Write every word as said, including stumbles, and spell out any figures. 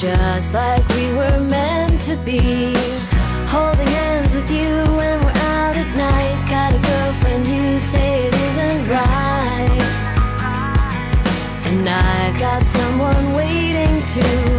Just like we were meant to be, holding hands with you when we're out at night. Got a girlfriend, you say it isn't right, and I've got someone waiting to